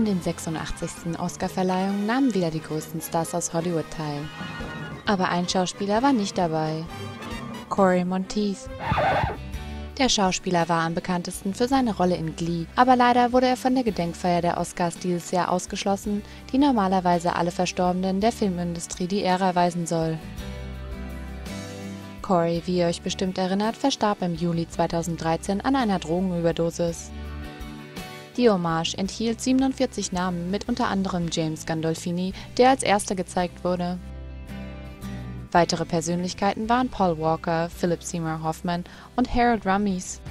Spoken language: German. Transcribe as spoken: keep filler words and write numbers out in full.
An den sechsundachtzigsten Oscarverleihung nahmen wieder die größten Stars aus Hollywood teil. Aber ein Schauspieler war nicht dabei: Cory Monteith. Der Schauspieler war am bekanntesten für seine Rolle in Glee, aber leider wurde er von der Gedenkfeier der Oscars dieses Jahr ausgeschlossen, die normalerweise alle Verstorbenen der Filmindustrie die Ehre erweisen soll. Cory, wie ihr euch bestimmt erinnert, verstarb im Juli zweitausenddreizehn an einer Drogenüberdosis. Die Hommage enthielt siebenundvierzig Namen, mit unter anderem James Gandolfini, der als erster gezeigt wurde. Weitere Persönlichkeiten waren Paul Walker, Philip Seymour Hoffman und Harold Ramis.